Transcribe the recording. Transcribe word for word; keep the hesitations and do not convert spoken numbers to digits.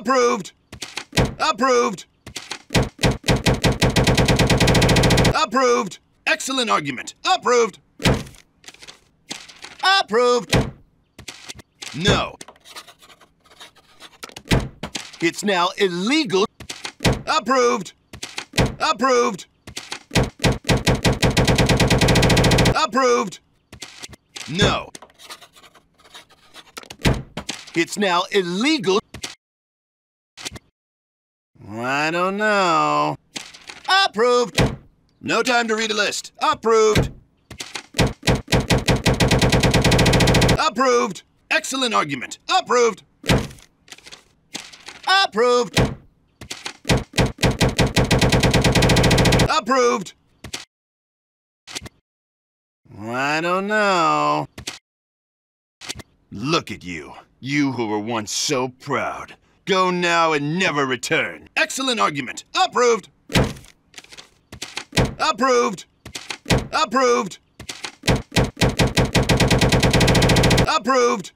Approved. Approved. Approved. Excellent argument. Approved. Approved. No. It's now illegal. Approved. Approved. Approved. No. It's now illegal. I don't know. Approved. No time to read a list. Approved. Approved. Excellent argument. Approved. Approved. Approved. I don't know. Look at you. You who were once so proud. Go now and never return. Excellent argument. Approved. Approved. Approved. Approved.